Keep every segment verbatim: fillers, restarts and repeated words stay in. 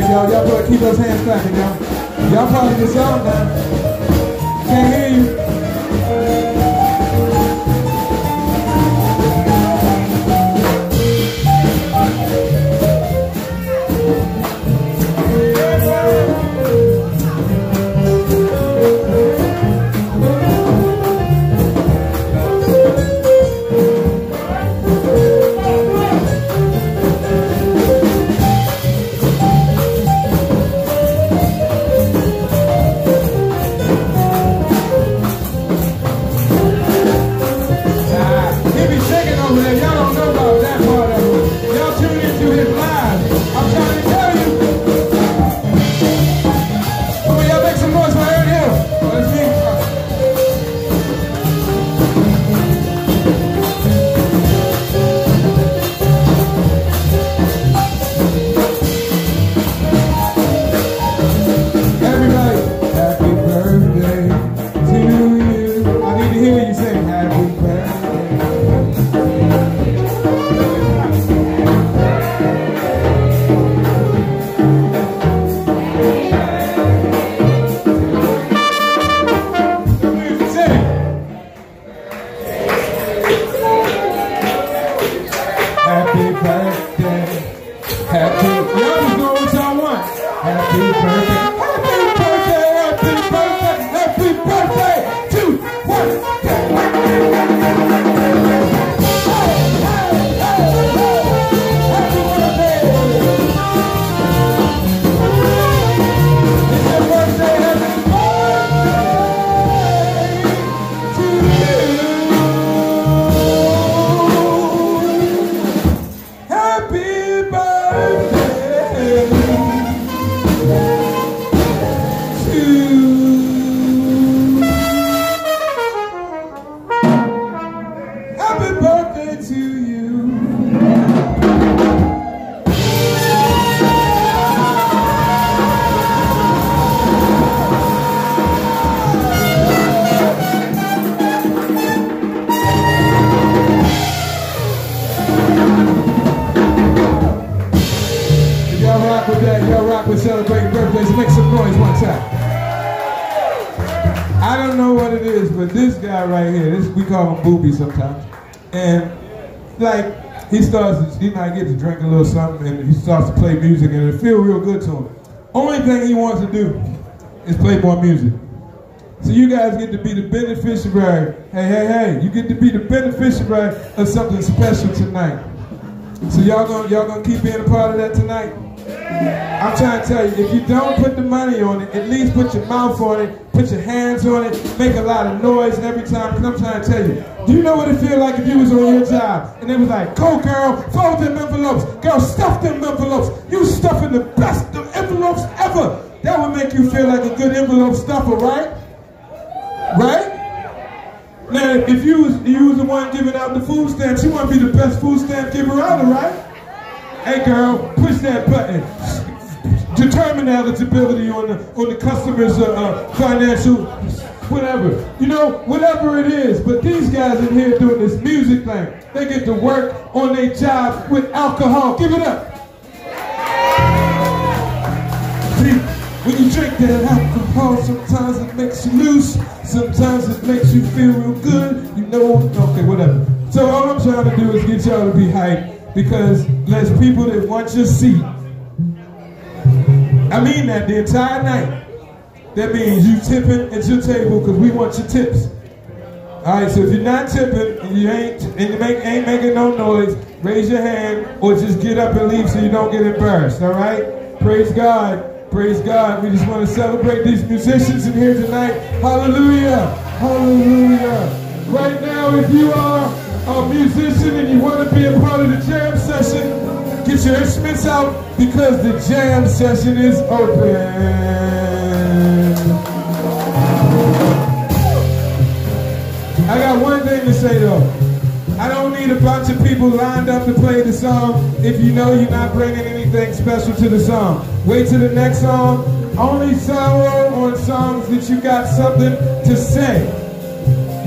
hands, y'all. Y'all better keep those hands clapping, y'all. Y'all probably just out now. Can't hear you. Booby sometimes, and like he starts, he might get to drink a little something, and he starts to play music, and it feels real good to him. Only thing he wants to do is play more music. So you guys get to be the beneficiary. Hey, hey, hey! You get to be the beneficiary of something special tonight. So y'all gonna y'all gonna keep being a part of that tonight. I'm trying to tell you, if you don't put the money on it, at least put your mouth on it, put your hands on it, make a lot of noise every time, because I'm trying to tell you, do you know what it feel like if you was on your job, and it was like, go girl, fold them envelopes, girl, stuff them envelopes, you stuffing the best envelopes ever. That would make you feel like a good envelope stuffer, right? Right? Now, if you was, you was the one giving out the food stamps, you want to be the best food stamp giver out, right? Hey girl, push that button. Determine eligibility on the on the customer's uh, uh, financial whatever. You know, whatever it is. But these guys in here doing this music thing, they get to work on their job with alcohol. Give it up. See, when you drink that alcohol, sometimes it makes you loose. Sometimes it makes you feel real good. You know, okay, whatever. So all I'm trying to do is get y'all to be hyped. Because there's people that want your seat. I mean that the entire night. That means you tipping at your table because we want your tips. All right, so if you're not tipping and you ain't and you make, ain't making no noise, raise your hand or just get up and leave so you don't get embarrassed. All right, praise God, praise God. We just want to celebrate these musicians in here tonight. Hallelujah, hallelujah. Right now, if you are a musician and you want to be a part of the jam session, get your instruments out because the jam session is open. I got one thing to say though. I don't need a bunch of people lined up to play the song if you know you're not bringing anything special to the song. Wait till the next song. Only sorrow on songs that you got something to say.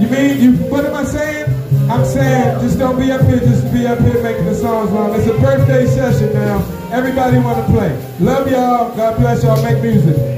You mean, you? What am I saying? I'm saying, just don't be up here, just be up here making the songs wrong. It's a birthday session now. Everybody want to play. Love y'all. God bless y'all. Make music.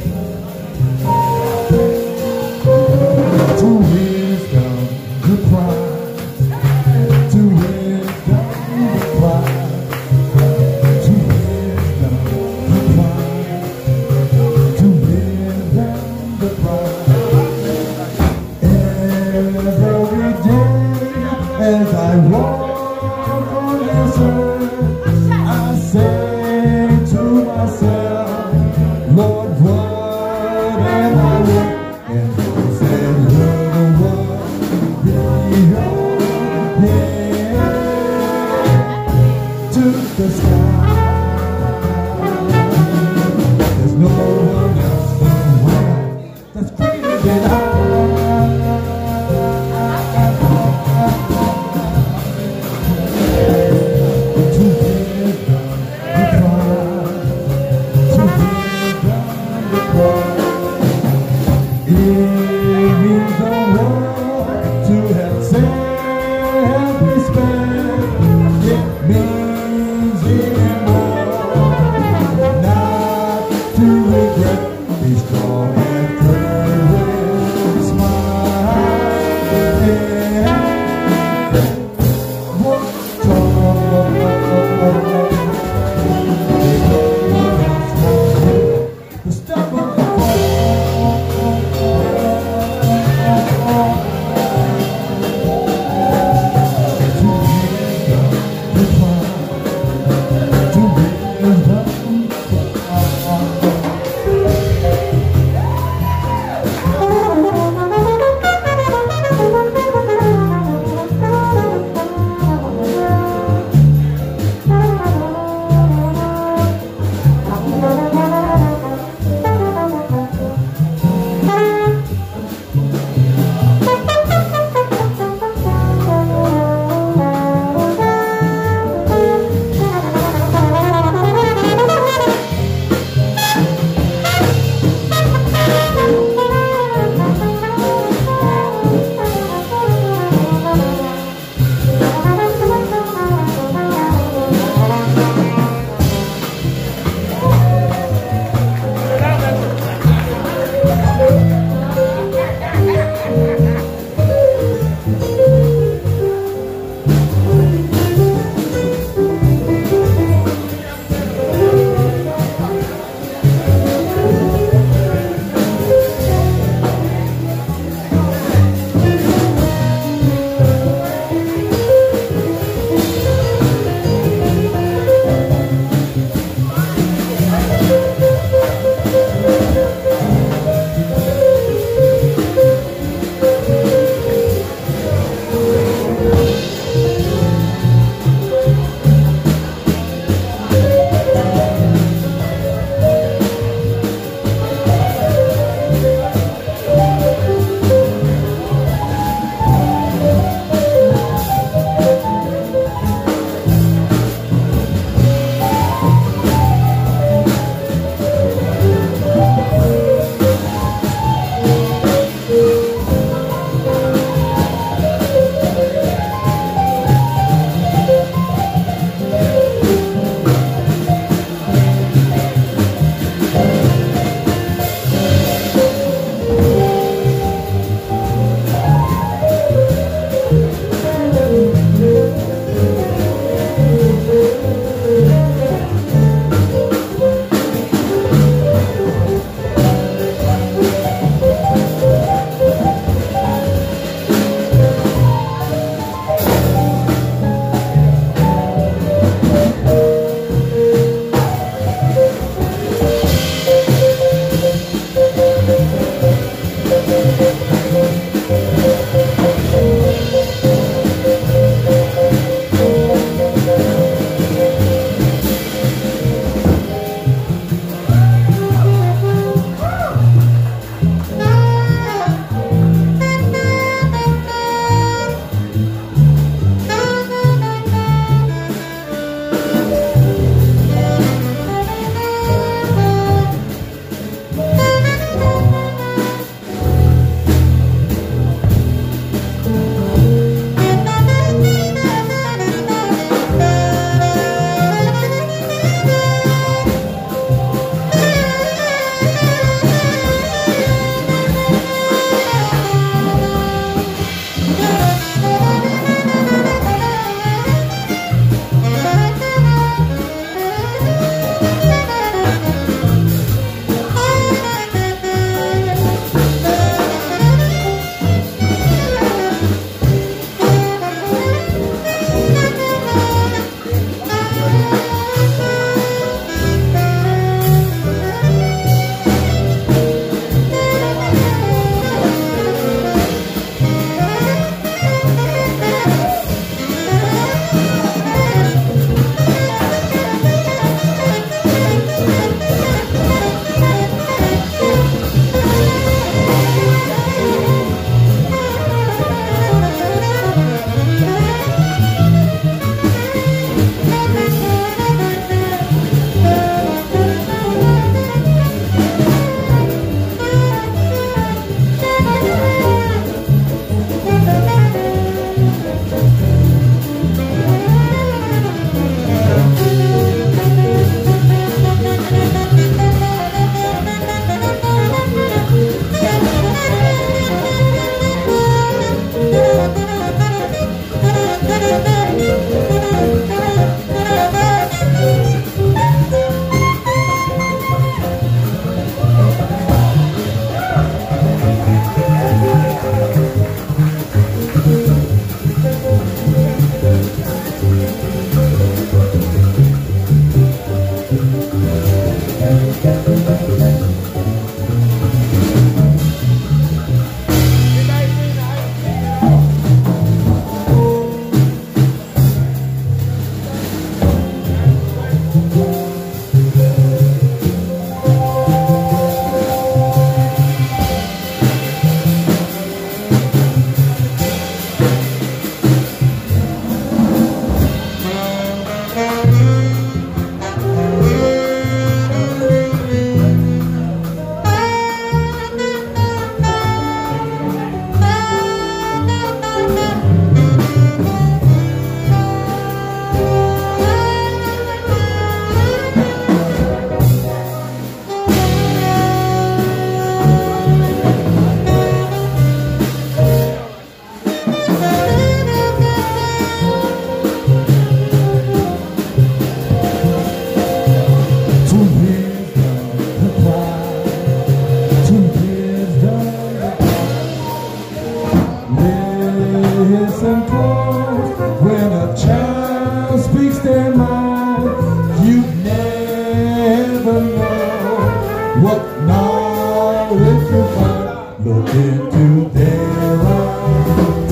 What now if you find, look into their eyes,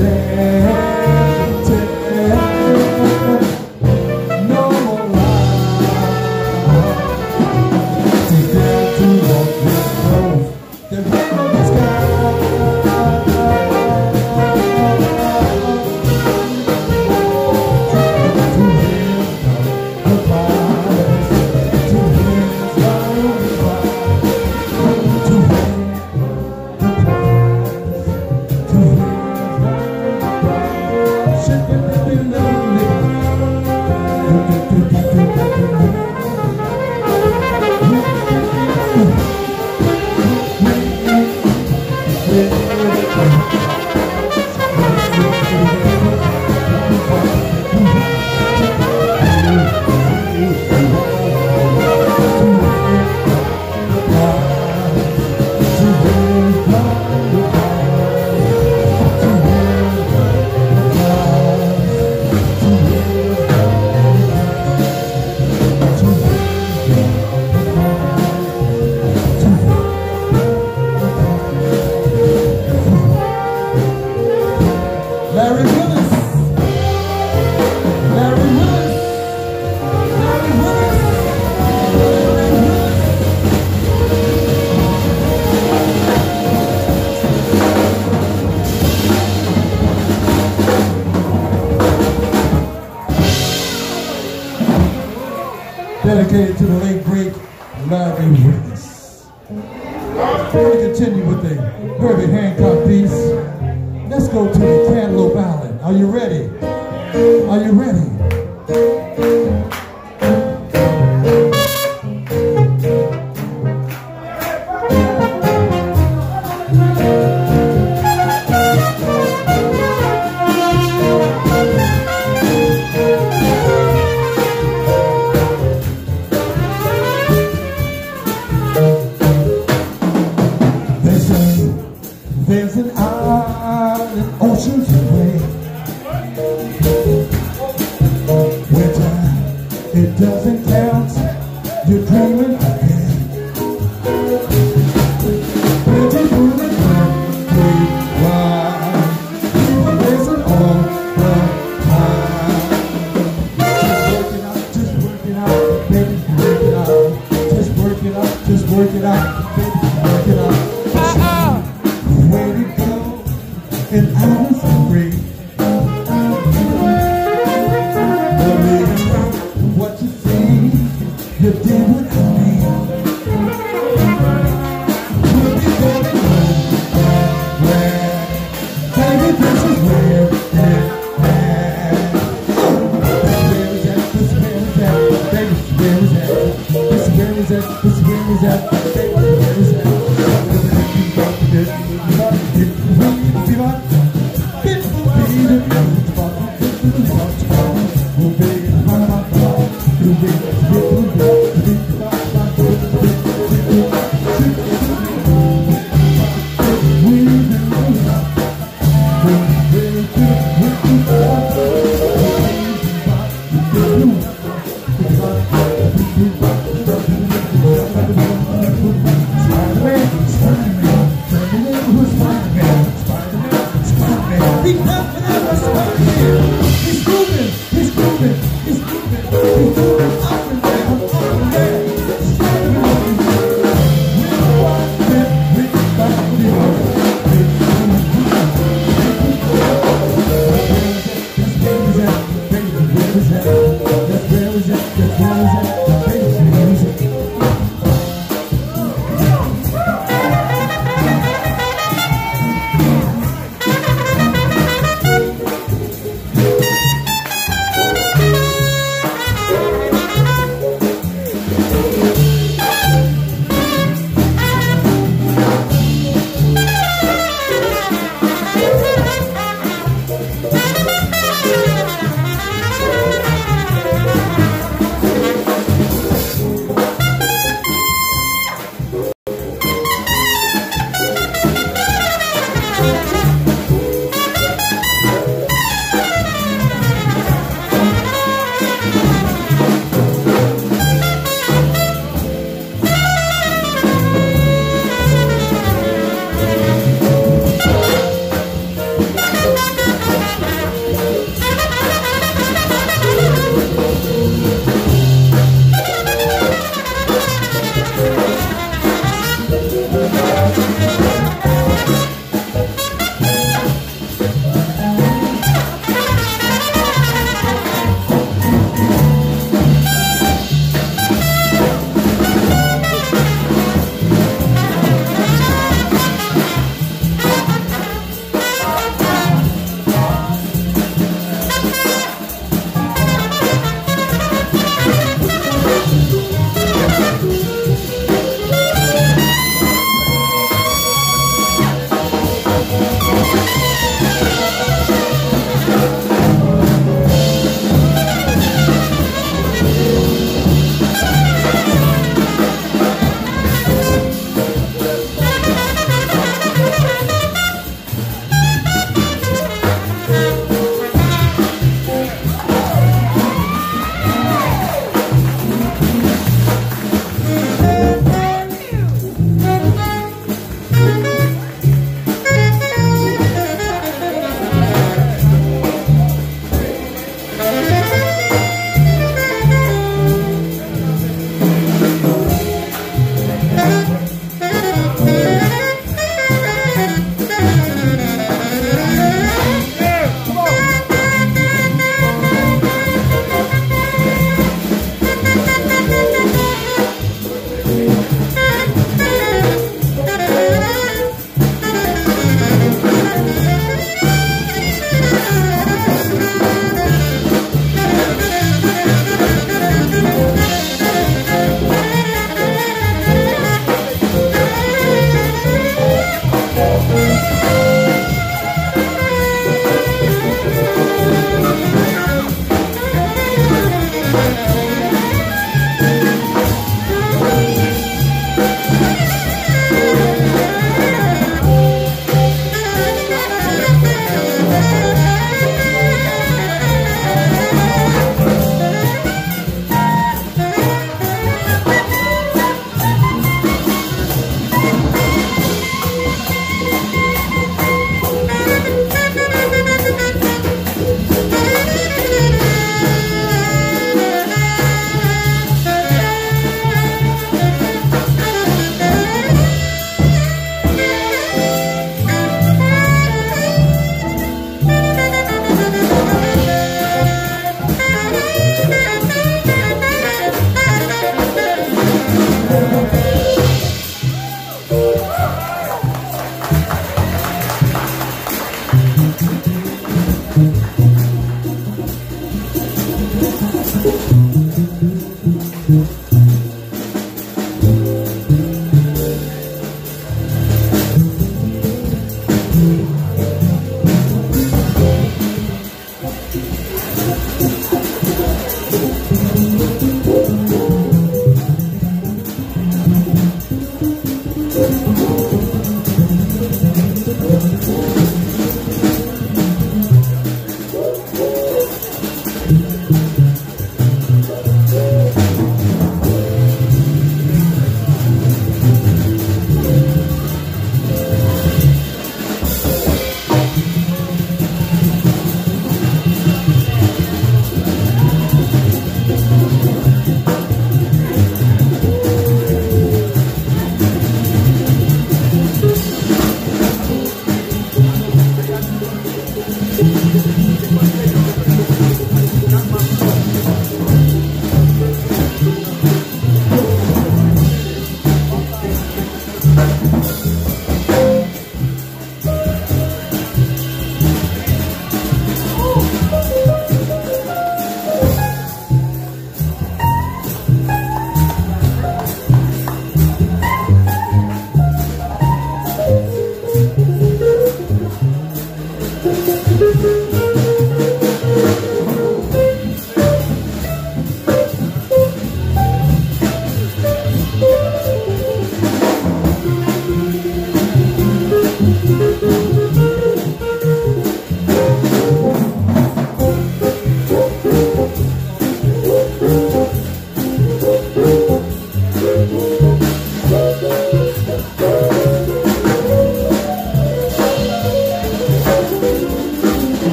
tell, tell, no more lies. Teach them to walk with love, they're high on the sky. To him the past, to his love. Dedicated to the late great Larry Witness. Before we continue with the Herbie Hancock piece, let's go to the Cantaloupe Island. Are you ready? Are you ready? Wait.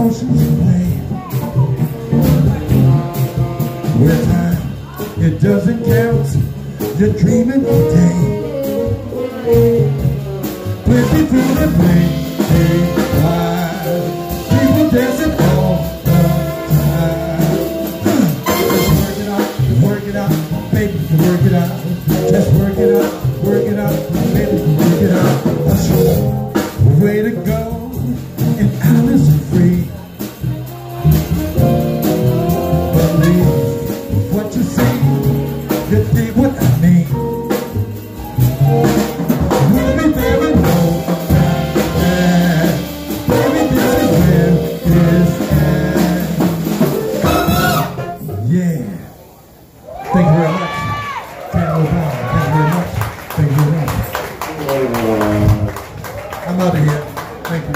oceans away. With time, it doesn't count. You're dreaming today. Flip it through the day, people dancing all the time. Just work it out, work it out, baby, work it out. Just work it out, work it out, baby, work it out. That's your way to go, and I'm as free. Believe what you see, you see what I mean. We'll be there in no time, yeah. Baby, this is where it's at. Come on! Yeah. Thank you very much. Out of here. Thank you.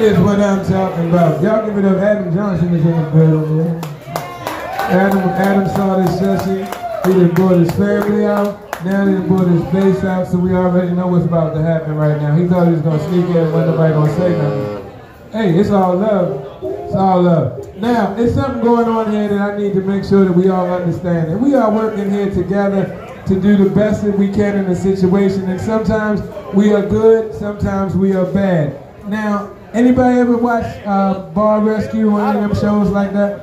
That is what I'm talking about. Y'all give it up. Adam Johnson is in the building. Man. Adam, Adam saw this session. He done brought his family out. Now he done brought his bass out, so we already know what's about to happen right now. He thought he was going to sneak in and wasn't nobody going to say nothing. Hey, it's all love. It's all love. Now, there's something going on here that I need to make sure that we all understand. And we are working here together to do the best that we can in the situation. And sometimes we are good, sometimes we are bad. Now, anybody ever watch uh, Bar Rescue or any of them shows like that?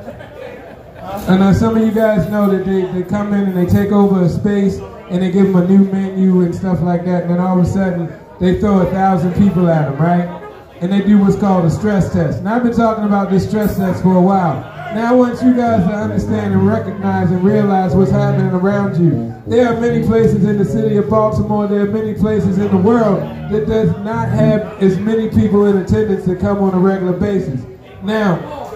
And uh, some of you guys know that they, they come in and they take over a space and they give them a new menu and stuff like that, and then all of a sudden they throw a thousand people at them, right? And they do what's called a stress test. Now I've been talking about this stress test for a while. Now I want you guys to understand and recognize and realize what's happening around you. There are many places in the city of Baltimore, there are many places in the world that does not have as many people in attendance that come on a regular basis. Now,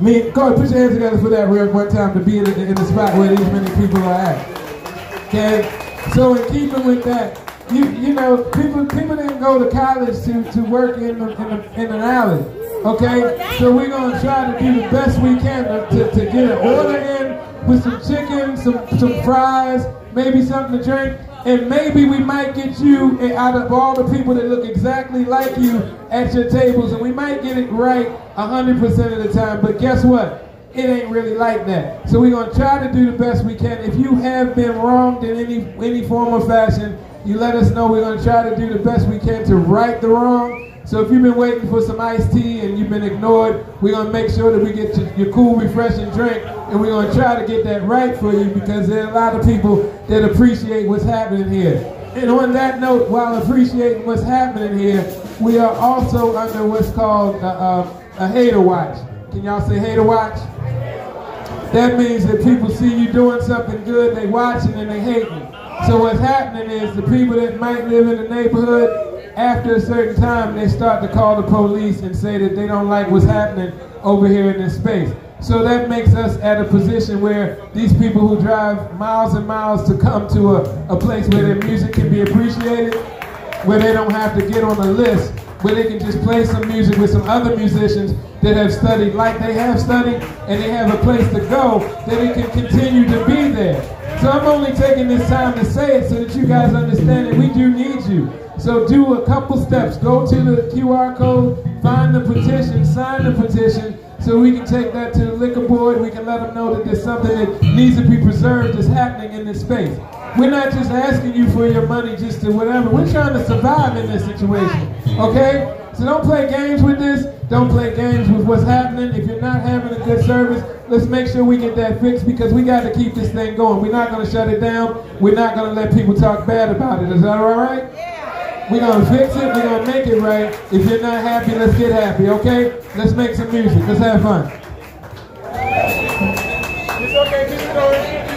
me, go ahead, put your hands together for that real one time to be in the, in the spot where these many people are at. Okay? So in keeping with that, you you know, people people didn't go to college to, to work in, the, in, the, in an alley. Okay? So we're going to try to do the best we can to, to, to get an order in with some chicken, some, some fries, maybe something to drink, and maybe we might get you, out of all the people that look exactly like you, at your tables, and we might get it right one hundred percent of the time, but guess what? It ain't really like that. So we're going to try to do the best we can. If you have been wronged in any, any form or fashion, you let us know. We're going to try to do the best we can to right the wrong. So if you've been waiting for some iced tea and you've been ignored, we're going to make sure that we get your, your cool, refreshing drink, and we're going to try to get that right for you, because there are a lot of people that appreciate what's happening here. And on that note, while appreciating what's happening here, we are also under what's called a, a, a hater watch. Can y'all say hater watch? That means that people see you doing something good, they watching and they hating. So what's happening is the people that might live in the neighborhood, after a certain time, they start to call the police and say that they don't like what's happening over here in this space. So that makes us at a position where these people who drive miles and miles to come to a, a place where their music can be appreciated, where they don't have to get on a list, where they can just play some music with some other musicians that have studied like they have studied, and they have a place to go that it can continue to be there. So I'm only taking this time to say it so that you guys understand that we do need you. So do a couple steps. Go to the Q R code, find the petition, sign the petition, so we can take that to the liquor board. We can let them know that there's something that needs to be preserved that's happening in this space. We're not just asking you for your money just to whatever. We're trying to survive in this situation, okay? So don't play games with this. Don't play games with what's happening. If you're not having a good service, let's make sure we get that fixed, because we got to keep this thing going. We're not going to shut it down. We're not going to let people talk bad about it. Is that all right? Yeah. We're going to fix it, we're going to make it right. If you're not happy, let's get happy, okay? Let's make some music, let's have fun. It's okay, just go in.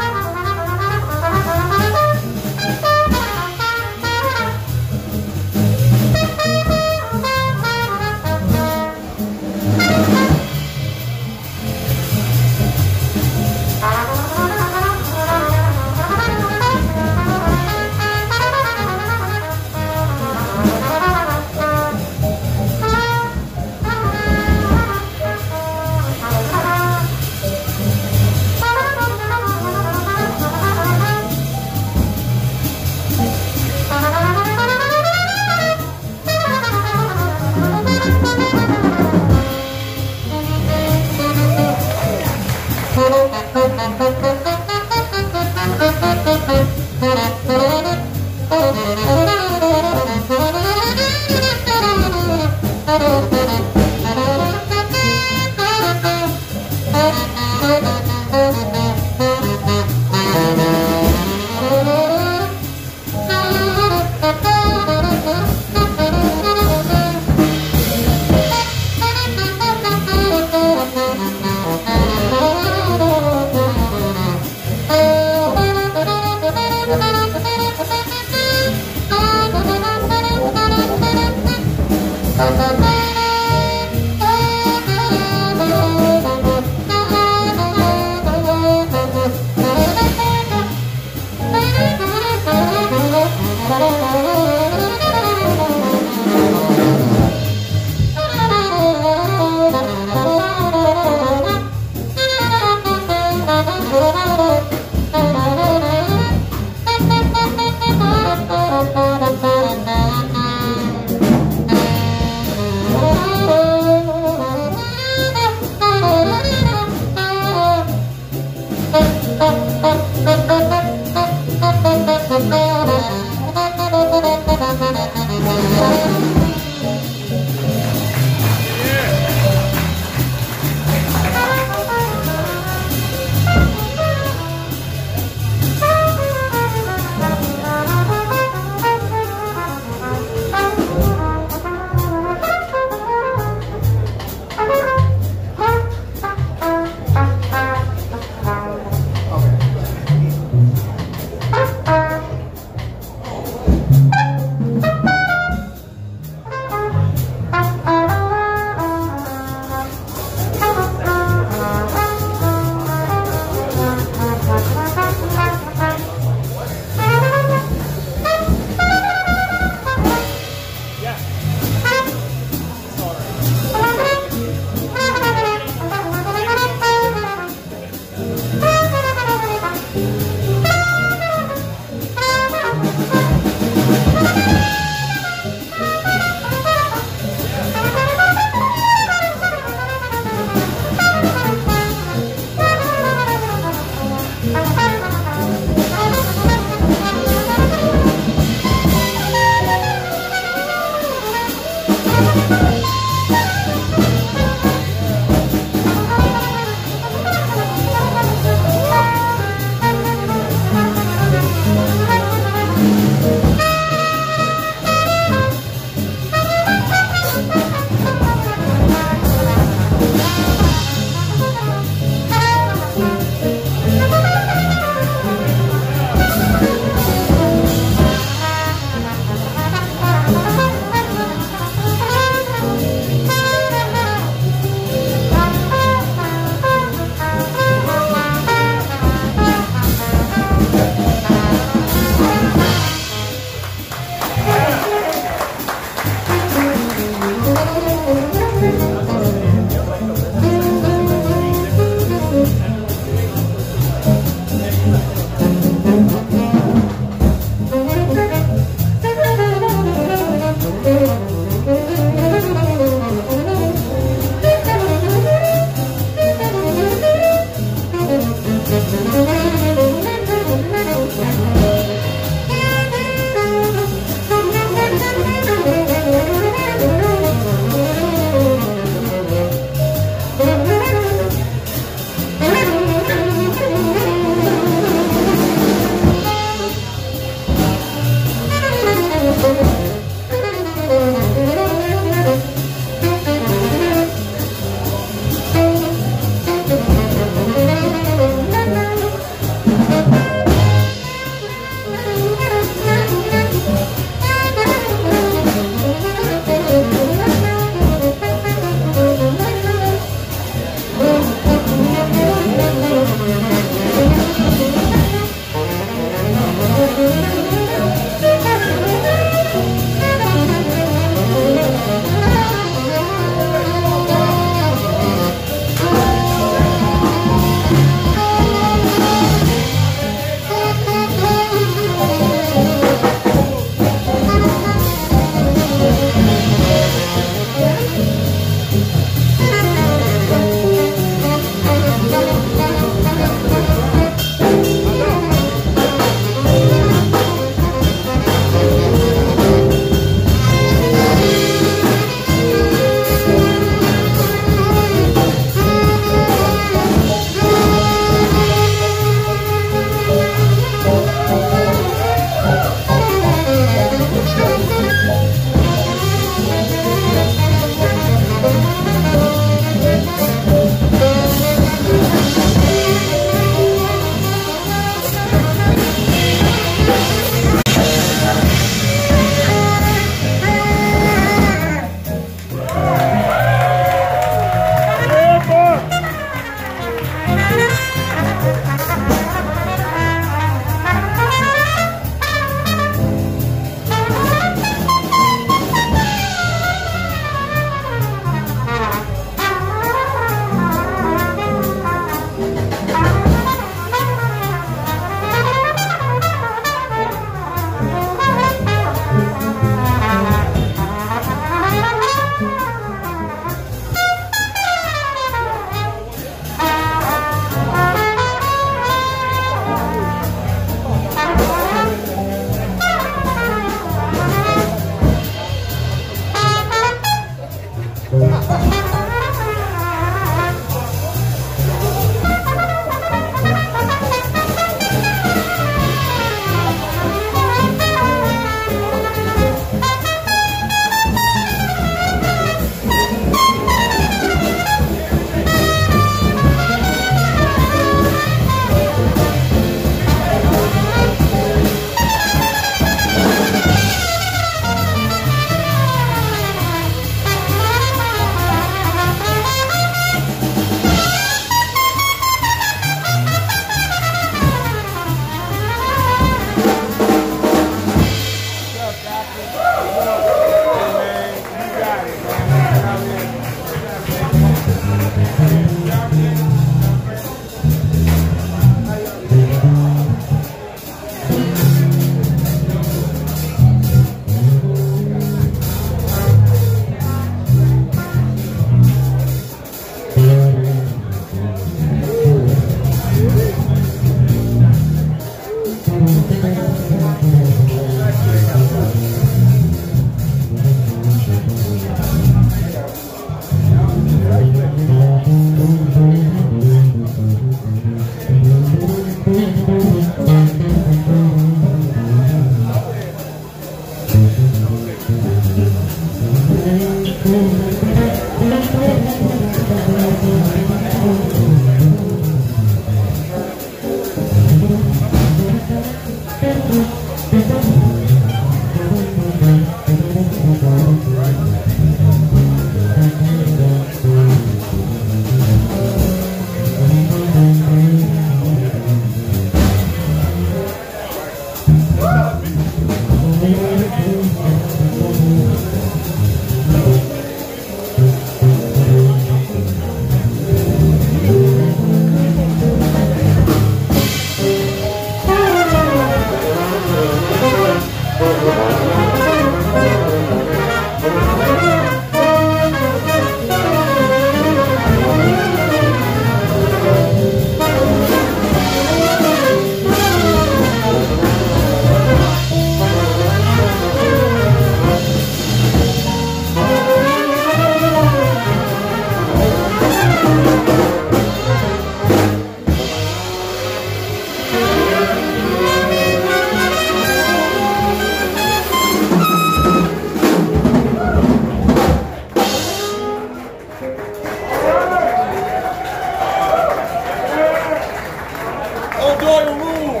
Enjoy the rules.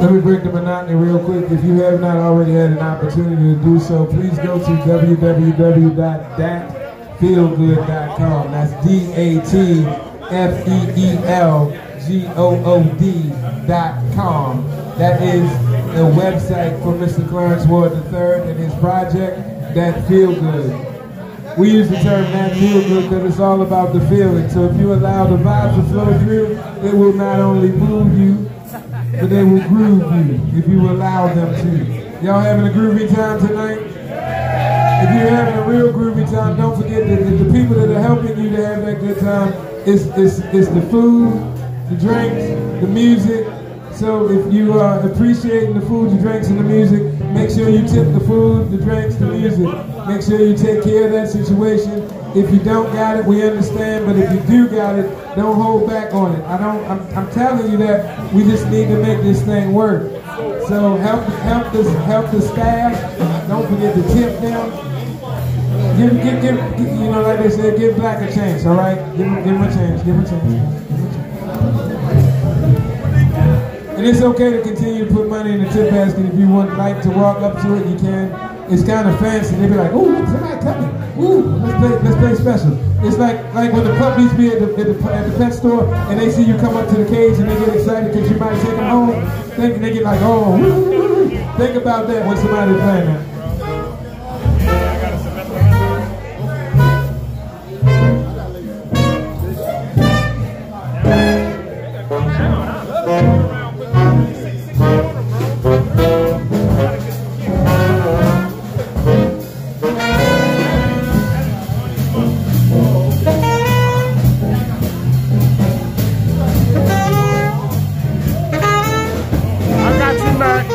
Let me break the monotony real quick. If you have not already had an opportunity to do so, please go to w w w dot dat feel good dot com. That's D A T F E E L G O O D dot com. That is the website for Mister Clarence Ward the third and his project, That Feel Good. We use the term That Feel Good because it's all about the feeling. So if you allow the vibes to flow through, it will not only move you, but they will groove you if you allow them to. Y'all having a groovy time tonight? If you're having a real groovy time, don't forget that the, the people that are helping you to have that good time, it's, it's, it's the food, the drinks, the music. So if you are appreciating the food, the drinks, and the music, make sure you tip the food, the drinks, the music. Make sure you take care of that situation. If you don't got it, we understand, but if you do got it, don't hold back on it. I don't, I'm, I'm telling you that we just need to make this thing work. So help, help, this, help the staff. Don't forget to tip them. Give, give, give, give, you know, like they said, give Black a chance, all right? Give him, give him a chance, give him a chance. And it's okay to continue to put money in the tip basket. If you would like to walk up to it, you can. It's kind of fancy. They be like, ooh, somebody coming. Ooh, let's play, let's play special. It's like like when the puppies be at the, at, the, at the pet store and they see you come up to the cage and they get excited because you might take them home. They, they get like, oh, woo, woo, woo. Think about that when somebody's playing that. I got you, Mac.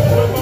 Thank you.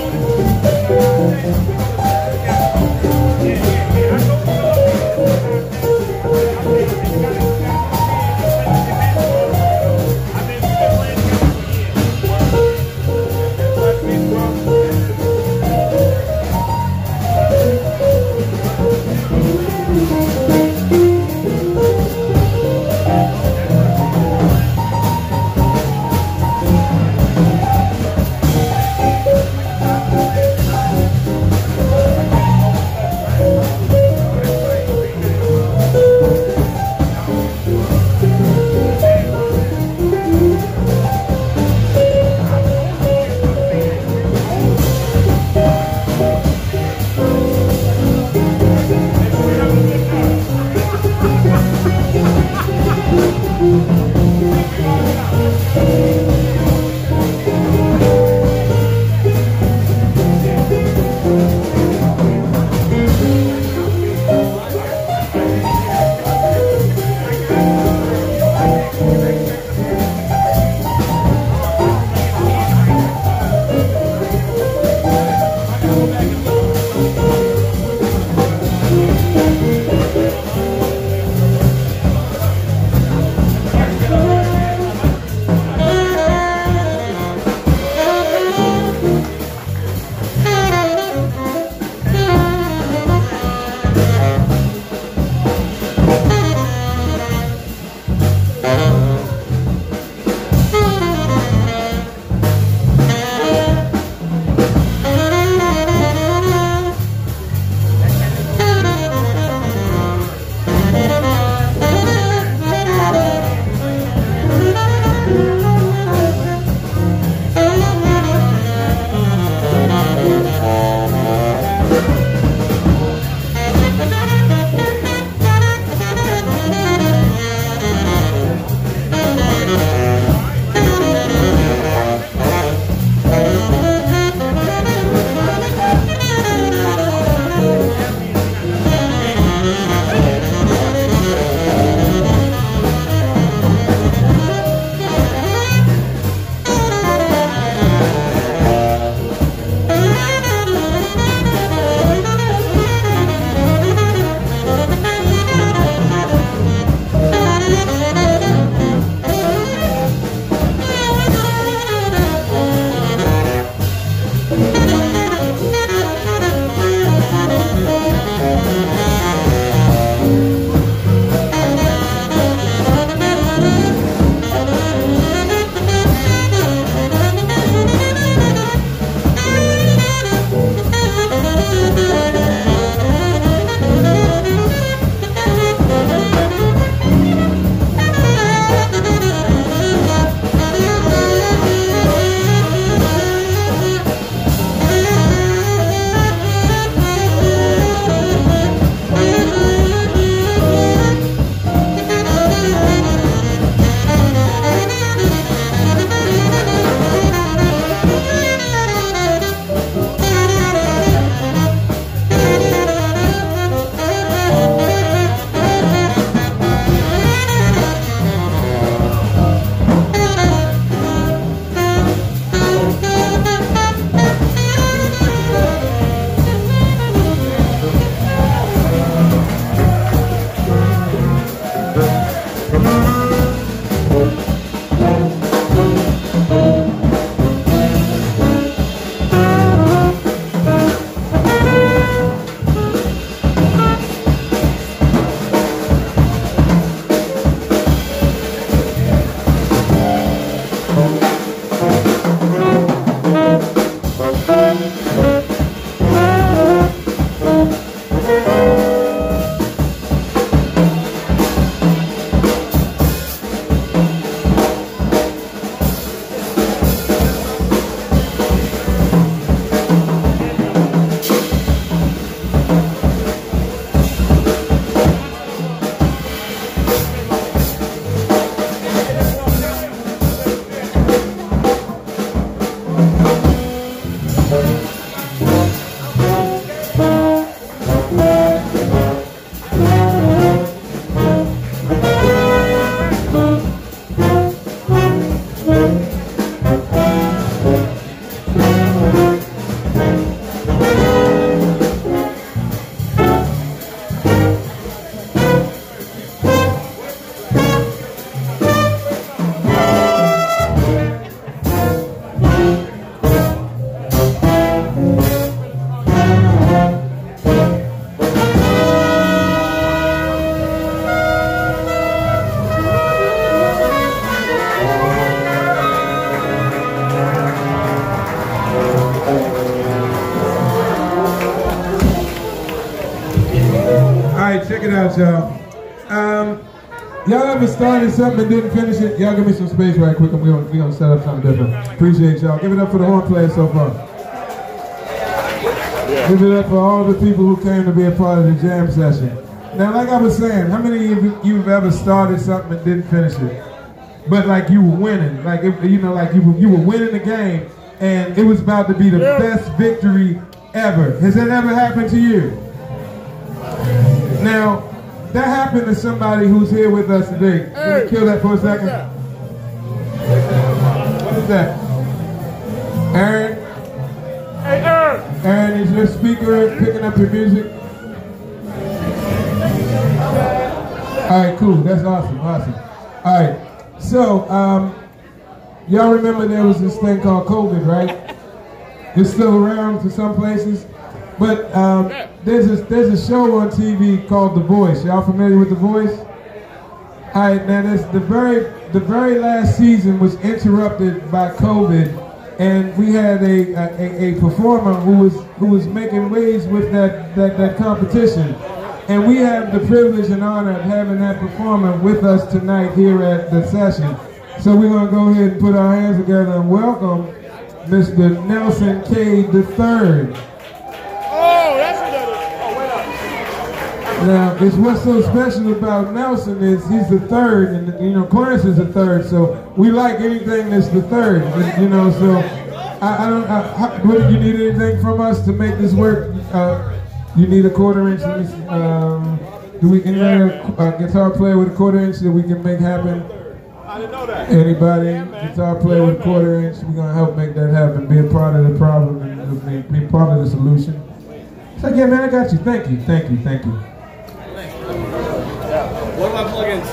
check it out, y'all. Um, y'all ever started something and didn't finish it? Y'all give me some space right quick, and we're gonna, we gonna set up something different. Appreciate y'all. Give it up for the horn players so far. Yeah. Give it up for all the people who came to be a part of the jam session. Now, like I was saying, how many of you, you've ever started something and didn't finish it? But like you were winning, like if, you know, like you were, you were winning the game, and it was about to be the yeah. best victory ever. Has that ever happened to you? Now, that happened to somebody who's here with us today. Hey, can we kill that for a second? What is that? Aaron? Hey, Aaron! Aaron, is your speaker picking up your music? All right, cool. That's awesome, awesome. All right, so um, y'all remember there was this thing called COVID, right? It's still around to some places, but um, there's a there's a show on T V called The Voice. Y'all familiar with The Voice? All right, now this the very the very last season was interrupted by COVID, and we had a a, a performer who was who was making waves with that, that that competition, and we have the privilege and honor of having that performer with us tonight here at the session. So we're gonna go ahead and put our hands together and welcome Mister Nelson Cade the third. Oh, that's another. Oh, wait up. Now, it's what's so special about Nelson is he's the third, and you know Clarence is the third, so we like anything that's the third, you know. So I, I don't. I, how, what, you need anything from us to make this work? Uh, you need a quarter inch. Um, do we any uh, guitar player with a quarter inch that we can make happen? I didn't know that. Anybody, yeah, guitar player yeah, with a quarter inch, we're going to help make that happen. Be a part of the problem and be part of the solution. It's like, yeah, man, I got you. Thank you, thank you, thank you. What are my plugins?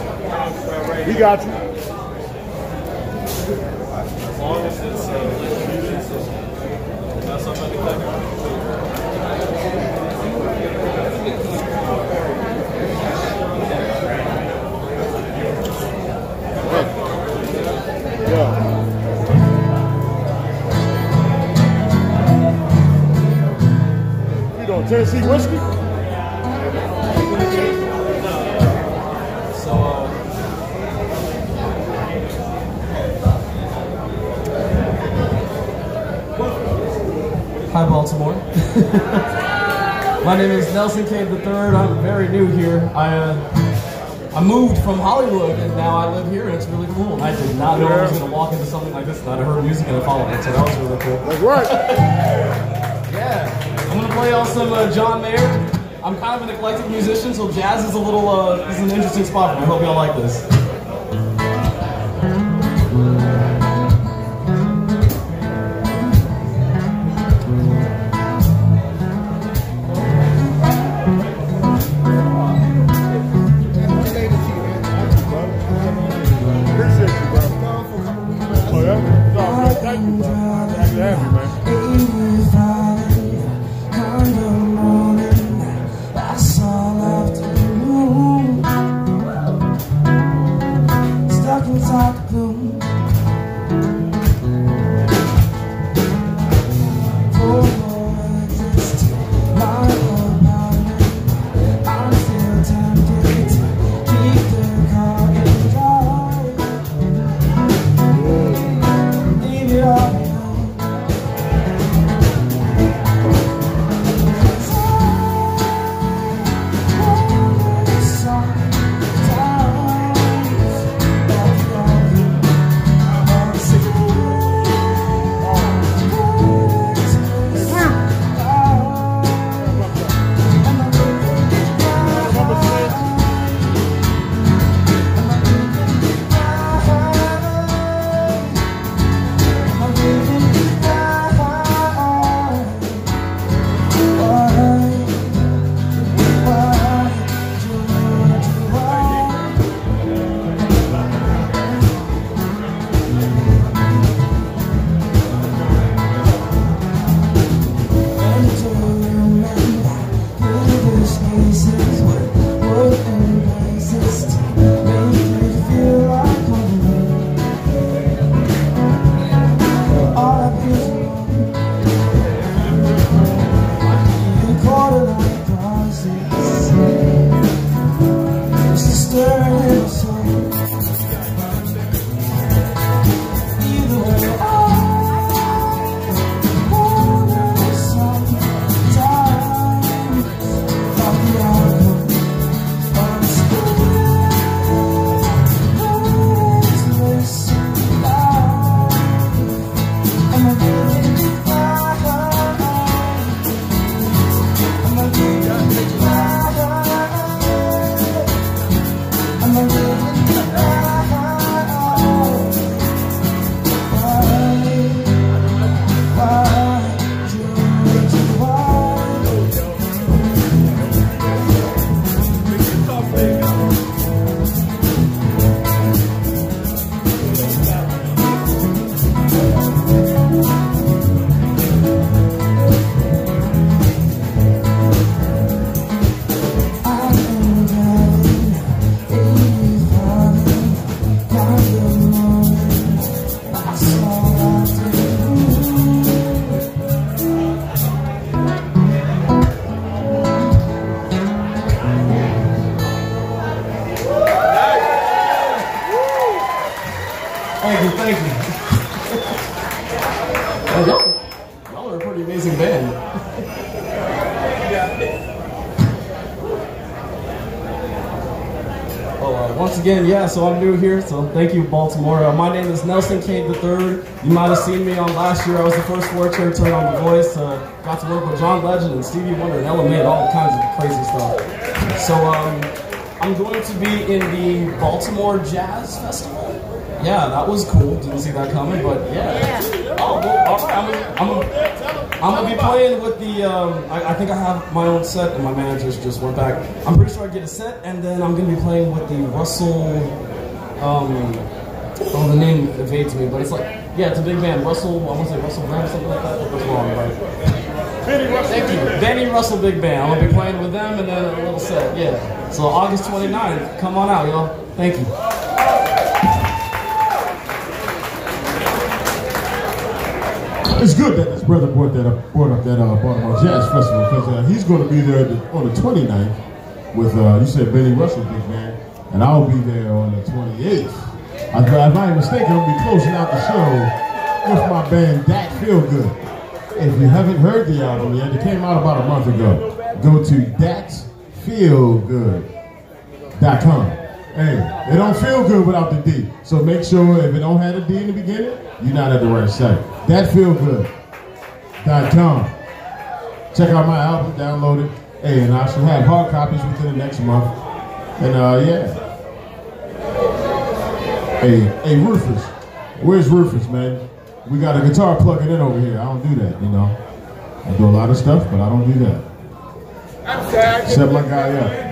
We got you. As long as it's a not something like that. Yeah. You know, Tennessee whiskey? Hi, Baltimore. My name is Nelson Cade the third. I'm very new here. I, uh, I moved from Hollywood and now I live here and it's really cool. I did not know I was going to walk into something like this and I heard music and I followed it, so that was really cool. That's right. Yeah. I'm going to play on some uh, John Mayer. I'm kind of an eclectic musician, so jazz is a little, uh, is an interesting spot for me. I hope y'all like this. been. Oh, uh, once again, yeah, so I'm new here, so thank you, Baltimore. Uh, my name is Nelson Cade the third. You might have seen me on last year. I was the first four chair turn on The Voice. Uh, got to work with John Legend and Stevie Wonder and Ella Mae and all kinds of crazy stuff. So um, I'm going to be in the Baltimore Jazz Festival. Yeah, that was cool. Didn't see that coming, but yeah. Oh, well, all right. I'm gonna, I'm gonna, I'm gonna be playing with the. Um, I, I think I have my own set, and my managers just went back. I'm pretty sure I get a set, and then I'm gonna be playing with the Russell. Um, oh, the name evades me, but it's like yeah, it's a big band. Russell, I want to say Russell Band, something like that. That was wrong, right? Thank you, Benny Russell Big Band. I'm gonna be playing with them, and then a little set. Yeah. So August twenty-ninth, come on out, y'all. Thank you. It's good that his brother brought that up, brought up that uh, Baltimore Jazz Festival, because uh, he's going to be there on the twenty-ninth with, uh, you said, Benny Russell Big Band, and I'll be there on the twenty-eighth. I, if I'm not mistaken, I'll be closing out the show with my band, Dat Feel Good. If you haven't heard the album yet, it came out about a month ago. Go to dat feel good dot com. Hey, it don't feel good without the D, so make sure if it don't have a D in the beginning, you're not at the right site. dat feel good dot com. Check out my album, download it. Hey, and I should have hard copies within the next month. And uh, yeah. Hey, hey, Rufus. Where's Rufus, man? We got a guitar plugging in over here. I don't do that, you know. I do a lot of stuff, but I don't do that. I'm sorry. Except my guy up.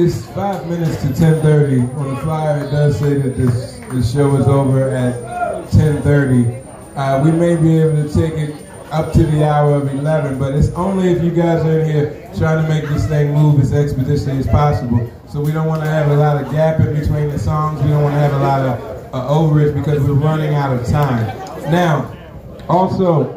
It's five minutes to ten thirty. On the flyer, it does say that this, this show is over at ten thirty. Uh, we may be able to take it up to the hour of eleven, but it's only if you guys are in here trying to make this thing move as expeditiously as possible. So we don't want to have a lot of gap in between the songs. We don't want to have a lot of uh, overage because we're running out of time. Now, also,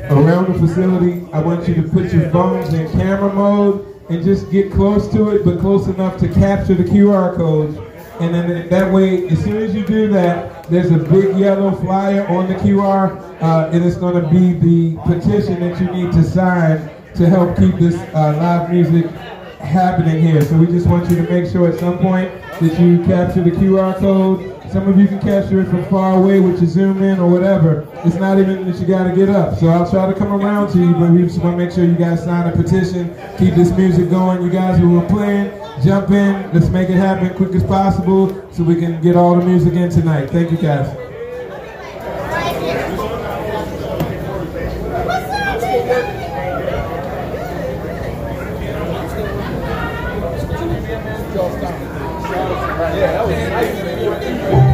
around the facility, I want you to put your phones in camera mode and just get close to it, but close enough to capture the Q R codes. And then that way, as soon as you do that, there's a big yellow flyer on the Q R, uh, and it's going to be the petition that you need to sign to help keep this uh, live music happening here. So we just want you to make sure at some point that you capture the Q R code. Some of you can capture it from far away with your zoom in or whatever. It's not even that you gotta get up. So I'll try to come around to you, but we just wanna make sure you guys sign a petition, keep this music going. You guys who are playing, jump in, let's make it happen quick as possible so we can get all the music in tonight. Thank you guys. Thank you.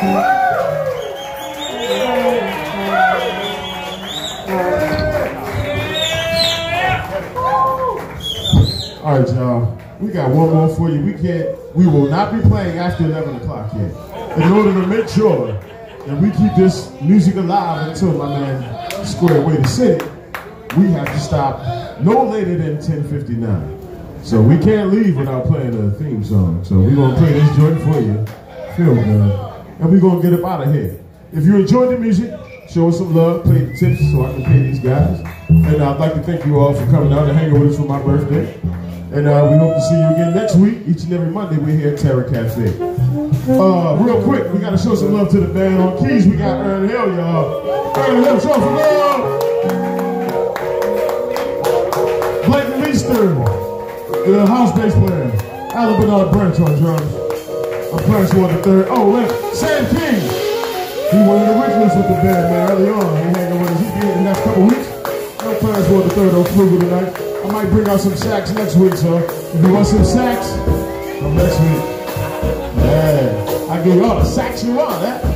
All right, y'all. We got one more for you. We can't. We will not be playing after eleven o'clock yet. In order to make sure that we keep this music alive until my man Square Way to City, we have to stop no later than ten fifty-nine. So we can't leave without playing a theme song. So we're gonna play this joint for you, feel good, and we're gonna get up out of here. If you enjoyed the music, show us some love, play the tips so I can pay these guys. And I'd like to thank you all for coming out and hanging with us for my birthday. And uh, we hope to see you again next week. Each and every Monday, we're here at Tarek Cafe. Uh, real quick, we got to show some love to the band on keys. We got Ernie Hill, y'all. Ernie Hill, show some love. Blake Meister, the house bass player. Alabama Burns on drums. I'm Clarence Ward the third. Oh, wait, Sam King. He was the originals with the band, man, early on. He hanging with us. He's been here the next couple weeks. I'm Clarence Ward the third on Fluger tonight. I might bring out some sax next week, so if you want some sax, come next week. Yeah, I give you all the sax you want, eh?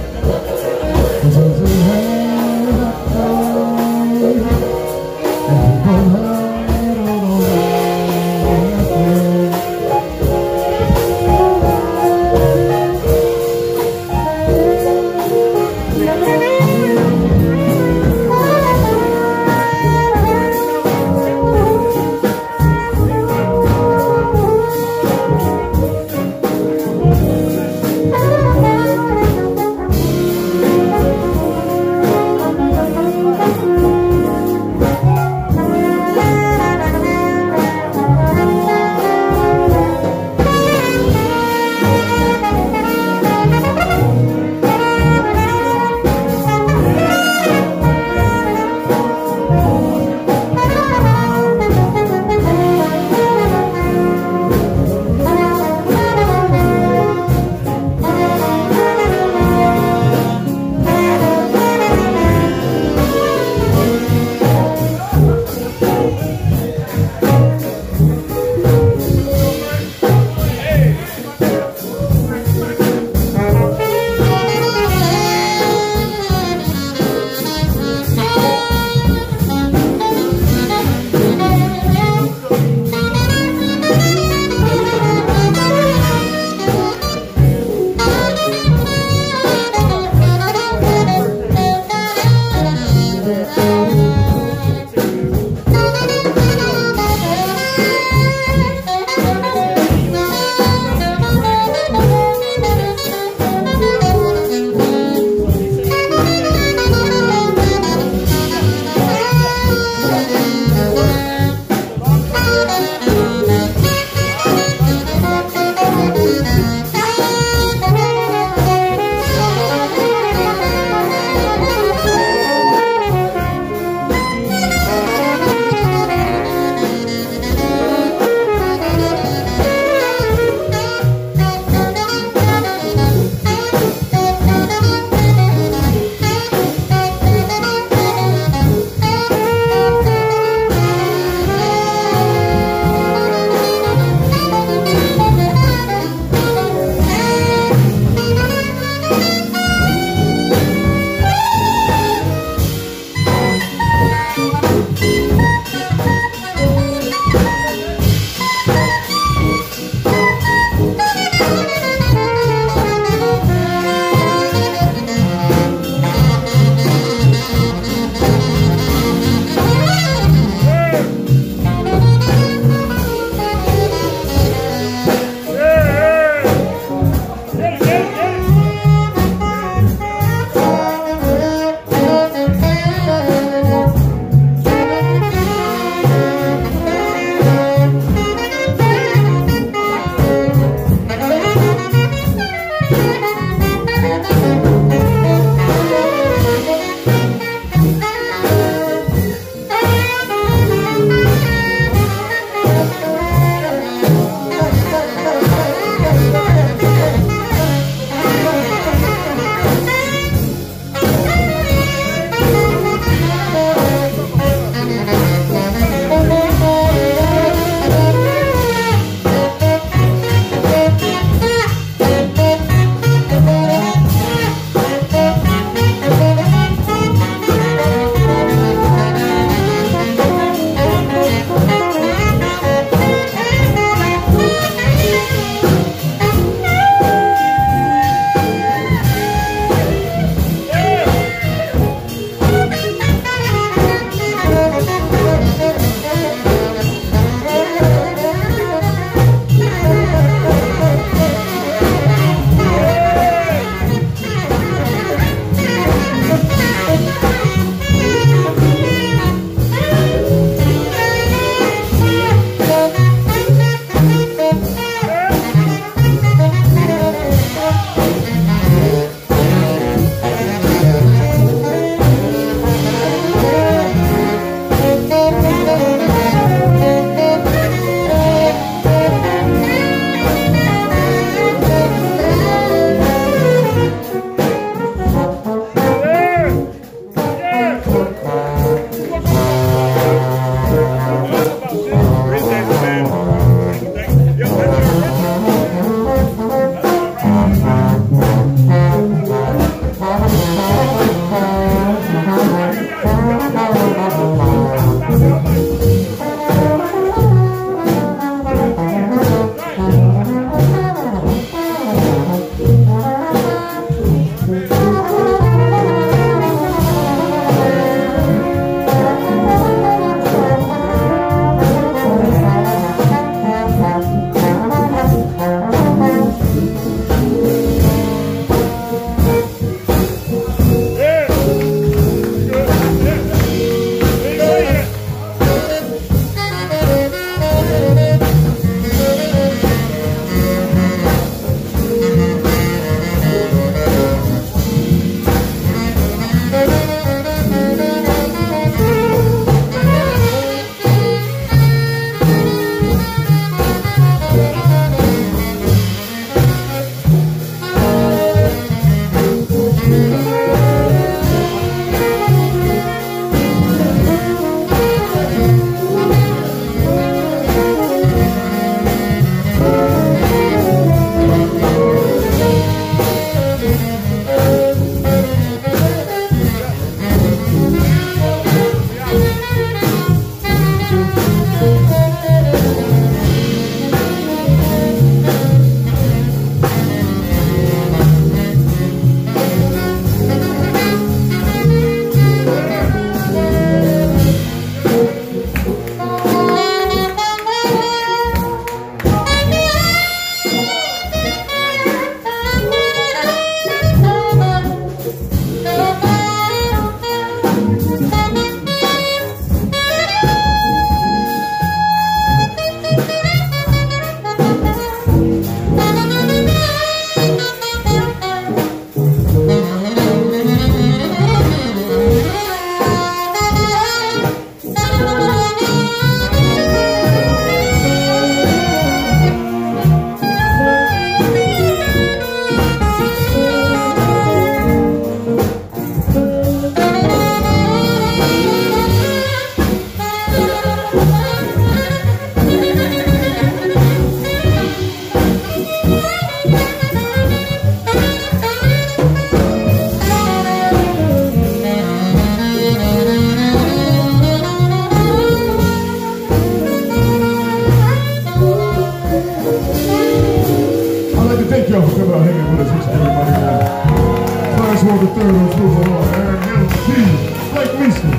number third on School Hall, Aaron Hill, Steve, Blake Meister,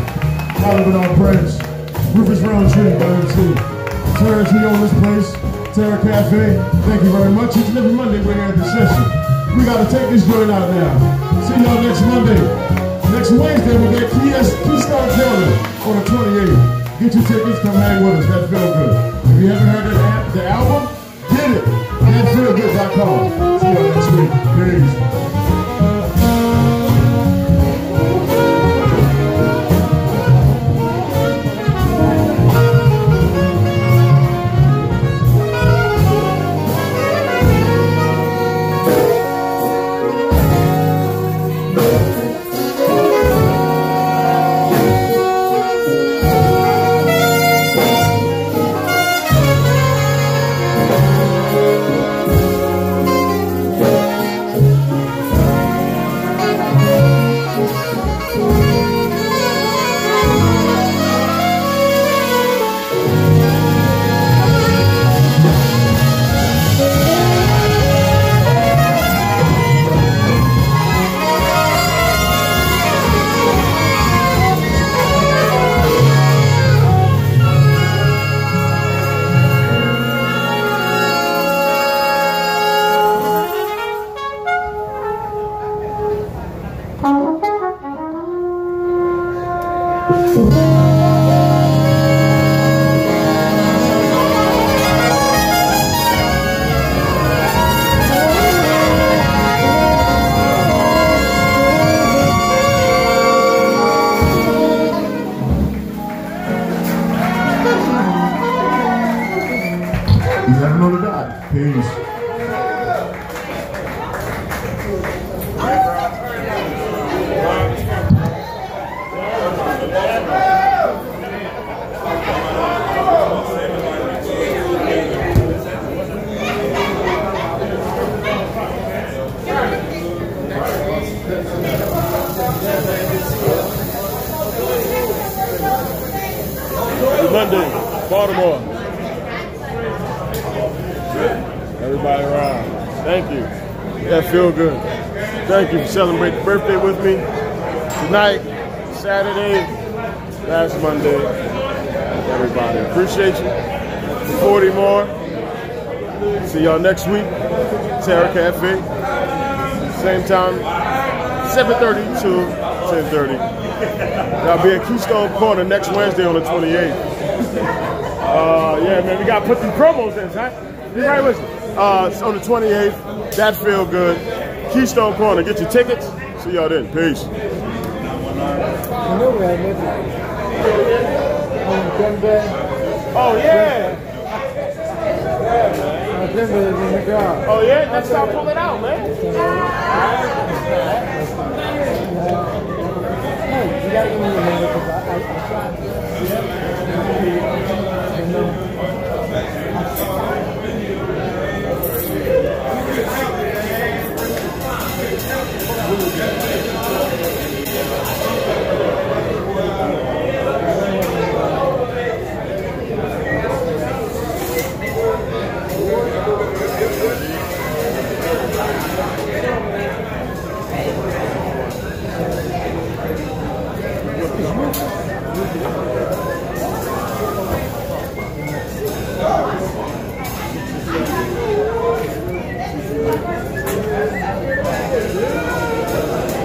Oliver Bernard Branch, Rufus Roundtree, Byron T. Terrence, we own this place, Tarek Cafe, thank you very much. Each and every Monday we're here at the session. We gotta take this joint out now. See y'all next Monday. Next Wednesday we'll get Keystone Corner on the twenty-eighth. Get your tickets, come hang with us, that feel good. If you haven't heard that, the album, get it, dat feel good dot com. See y'all next week, peace. Feel good. Thank you for celebrating the birthday with me. Tonight, Saturday, last Monday, everybody. Appreciate you. forty more. See y'all next week. Tarek Cafe. Same time, seven thirty to ten thirty. I'll be at Keystone Corner next Wednesday on the twenty-eighth. Uh, yeah, man, we got to put these promos in, right? You right with us. Uh, it's on the twenty-eighth. That feel good. Keystone Corner. Get your tickets. See y'all then. Peace. Oh yeah. Oh yeah. Next time pull it out, man. You gotta give me your number because I I Thank you.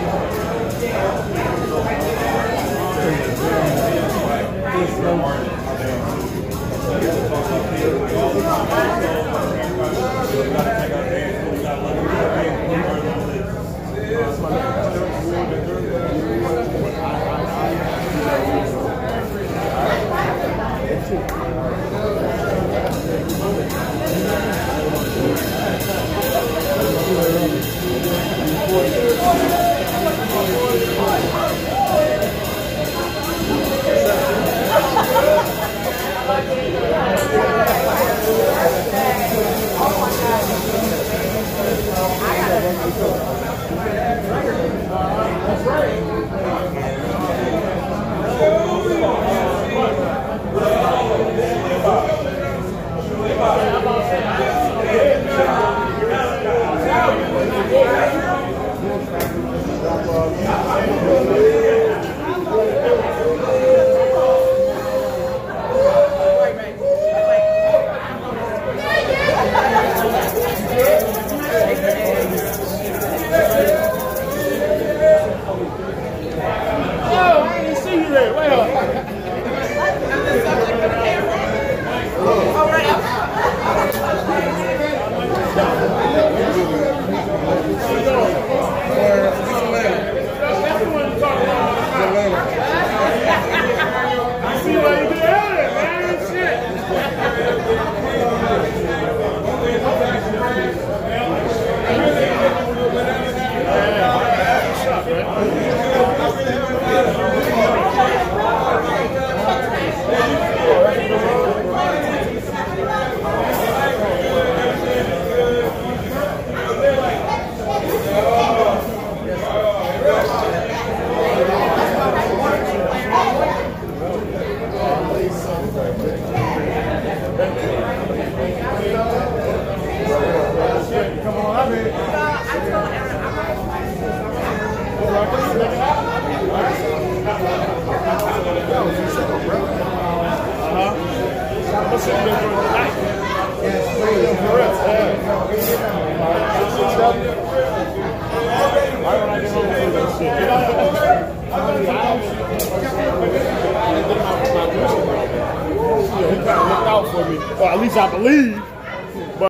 Well, at least I believe.